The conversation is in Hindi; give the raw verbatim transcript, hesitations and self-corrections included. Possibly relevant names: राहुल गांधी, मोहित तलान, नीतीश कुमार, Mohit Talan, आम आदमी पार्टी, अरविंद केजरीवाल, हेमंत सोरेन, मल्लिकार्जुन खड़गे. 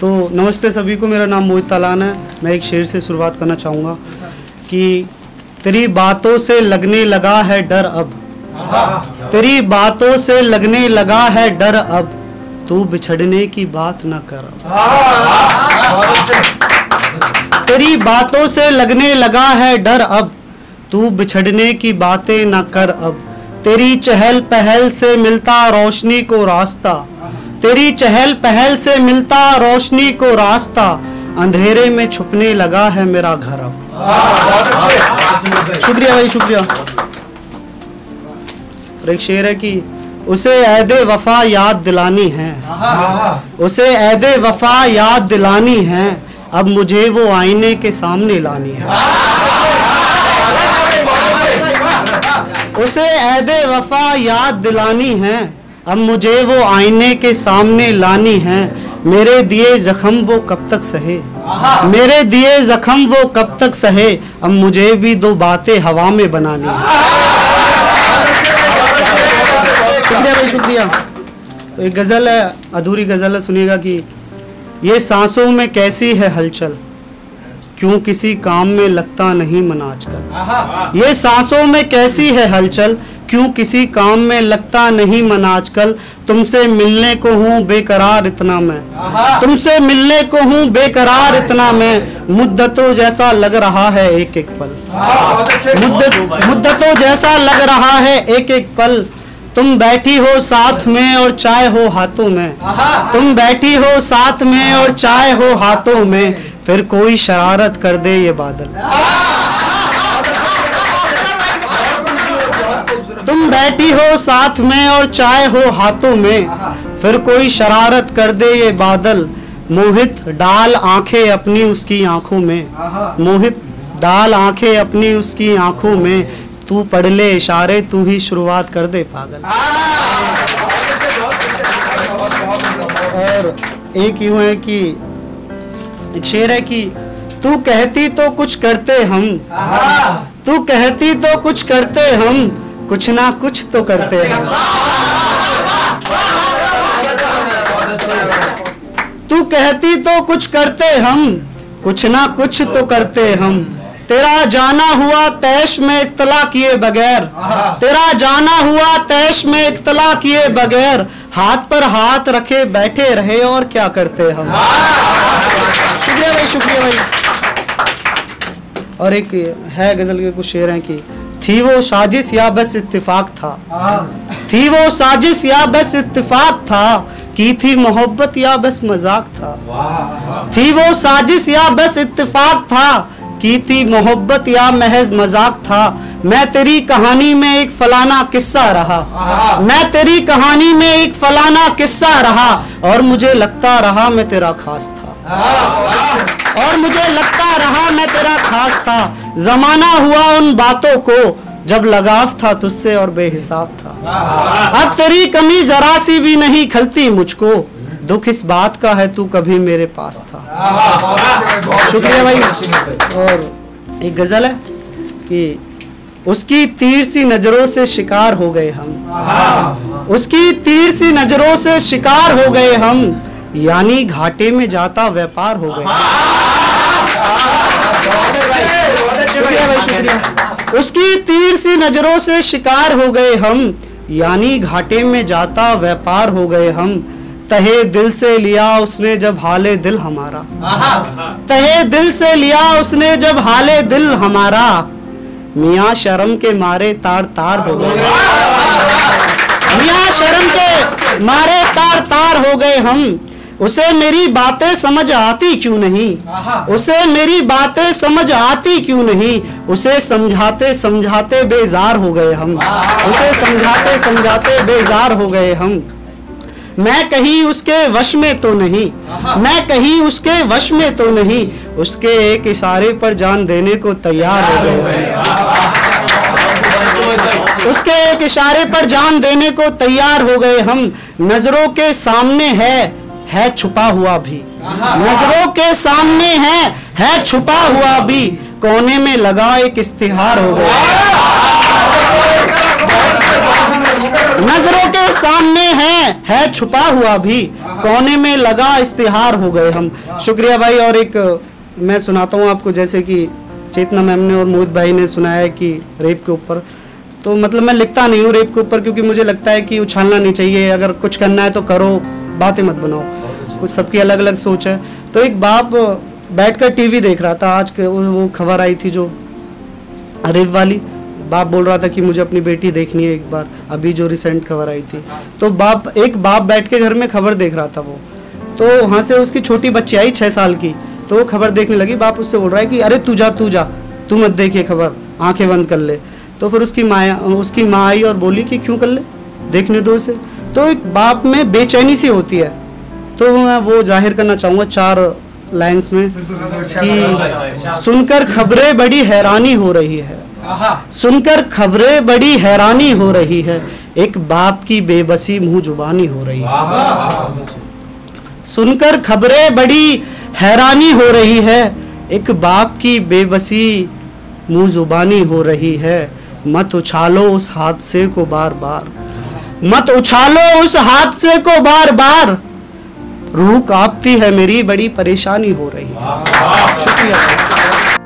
तो नमस्ते सभी को, मेरा नाम मोहित तलान है। मैं एक शेर से शुरुआत करना चाहूँगा कि तेरी बातों से लगने लगा है डर अब, तेरी बातों से लगने लगा है डर अब, तू बिछड़ने की बात न कर। तेरी बातों से लगने लगा है डर अब, तू बिछड़ने की बातें न कर अब। तेरी चहल पहल से मिलता रोशनी को रास्ता, तेरी चहल पहल से मिलता रोशनी को रास्ता, अंधेरे में छुपने लगा है मेरा घर अब। शुक्रिया भाई, शुक्रिया। और एक शेर है कि उसे ऐदे वफा याद दिलानी है, उसे ऐदे वफा याद दिलानी है, अब मुझे वो आईने के सामने लानी है। उसे ऐदे वफा याद दिलानी है, अब मुझे वो आईने के सामने लानी है। मेरे दिए जख्म वो कब तक सहे, मेरे दिए जख्म वो कब तक सहे, अब मुझे भी दो बातें हवा में बनानी है। शुक्रिया भाई, शुक्रिया। तो एक गज़ल है, अधूरी गज़ल है, सुनिएगा कि ये सांसों में कैसी है हलचल, क्यों किसी काम में लगता नहीं मन आजकल। ये सांसों में कैसी है हलचल, क्यों किसी काम में लगता नहीं मन आजकल। तुमसे मिलने को हूँ बेकरार इतना मैं, तुमसे मिलने को हूँ बेकरार इतना मैं, मुद्दतों जैसा लग रहा है एक एक पल, मुद्दत मुद्दतों जैसा लग रहा है एक एक पल। तुम बैठी हो साथ में और चाय हो हाथों में, तुम बैठी हो साथ में और चाय हो हाथों में, फिर कोई शरारत कर दे ये बादल। तुम बैठी हो साथ में और चाय हो हाथों में, फिर कोई शरारत कर दे ये बादल। मोहित डाल आंखें अपनी उसकी आंखों में, मोहित डाल आंखें अपनी उसकी आंखों में, तू पढ़ ले इशारे, तू ही शुरुआत कर दे पागल। और एक यूँ है कि एक शेर है कि तू कहती तो कुछ करते हम, तू कहती तो कुछ करते हम, कुछ ना कुछ तो करते हैं। तू कहती तो कुछ करते हम, कुछ ना कुछ तो करते हम। तेरा जाना हुआ तैश में इत्तला किए बगैर, तेरा जाना हुआ तैश में इत्तला किए बगैर, हाथ पर हाथ रखे बैठे रहे और क्या करते हम। शुक्रिया भाई, शुक्रिया भाई। और एक है गजल के कुछ शेर हैं कि थी वो साजिश या बस इत्तिफाक था, थी वो साजिश या बस इत्तिफाक था, की थी मोहब्बत या बस मजाक था। थी वो साजिश या बस इत्तिफाक था, की थी मोहब्बत या महज मजाक था। मैं तेरी कहानी में एक फलाना किस्सा रहा, मैं तेरी कहानी में एक फलाना किस्सा रहा, और मुझे लगता रहा मैं तेरा खास था, और मुझे लगता रहा मैं तेरा खास था। जमाना हुआ उन बातों को जब लगाव था तुझसे और बेहिसाब था, अब तेरी कमी जरा सी भी नहीं खलती मुझको, दुख इस बात का है तू कभी मेरे पास था। शुक्रिया भाई। और एक गजल है कि उसकी तीर सी नजरों से शिकार हो गए हम, उसकी तीर सी नजरों से शिकार हो गए हम, यानी घाटे में जाता व्यापार हो गए। उसकी तीर सी नजरों से शिकार हो गए हम, यानी घाटे में जाता व्यापार हो गए हम। तहे दिल से लिया उसने जब हाले दिल हमारा, तहे दिल से लिया उसने जब हाले दिल हमारा, मियाँ शर्म के मारे तार तार हो गए, मियाँ शर्म के मारे तार तार हो गए हम। उसे मेरी बातें समझ आती क्यों नहीं, उसे मेरी बातें समझ आती क्यों नहीं, उसे समझाते समझाते बेजार हो गए हम, उसे समझाते समझाते बेजार हो गए हम। मैं कहीं उसके वश में तो नहीं, मैं कहीं उसके वश में तो नहीं, उसके एक इशारे पर जान देने को तैयार हो गए हम, उसके एक इशारे पर जान देने को तैयार हो गए हम। नजरों के सामने है है छुपा हुआ भी, नजरों के सामने है है छुपा हुआ भी, कोने में लगा एक इस्तिहार हो गया। नजरों के वो सामने है है छुपा हुआ भी, कोने में लगा इस्तिहार हो गए हम। शुक्रिया भाई। और एक मैं सुनाता हूँ आपको, जैसे कि चेतना मैम ने और मोहित भाई ने सुनाया कि रेप के ऊपर, तो मतलब मैं लिखता नहीं हूँ रेप के ऊपर, क्योंकि मुझे लगता है कि उछालना नहीं चाहिए। अगर कुछ करना है तो करो, बातें मत बनाओ, कुछ सबकी अलग अलग सोच है। तो एक बाप बैठकर टीवी देख रहा था, आज वो खबर आई थी जो रेप वाली, बाप बोल रहा था कि मुझे अपनी बेटी देखनी है एक बार, अभी जो रिसेंट खबर आई थी। तो बाप एक बाप बैठ के घर में खबर देख रहा था वो, तो वहाँ से उसकी छोटी बच्ची आई छः साल की, तो वो खबर देखने लगी। बाप उससे बोल रहा है कि अरे तू जा तू जा तू मत देखिए खबर, आंखें बंद कर ले। तो फिर उसकी माँ उसकी माँ आई और बोली कि क्यों कर ले, देखने दो उसे। तो एक बाप में बेचैनी सी होती है, तो मैं वो जाहिर करना चाहूँगा चार लाइन्स में कि सुनकर खबरें बड़ी हैरानी हो रही है, सुनकर खबरें बड़ी हैरानी हो रही है, एक बाप की बेबसी मुंह जुबानी हो रही है। सुनकर खबरें बड़ी हैरानी हो रही है, एक बाप की बेबसी मुंह जुबानी हो रही है। मत उछालो उस हादसे को बार बार, मत उछालो उस हादसे को बार बार, रूह कांपती है मेरी बड़ी परेशानी हो रही है। शुक्रिया।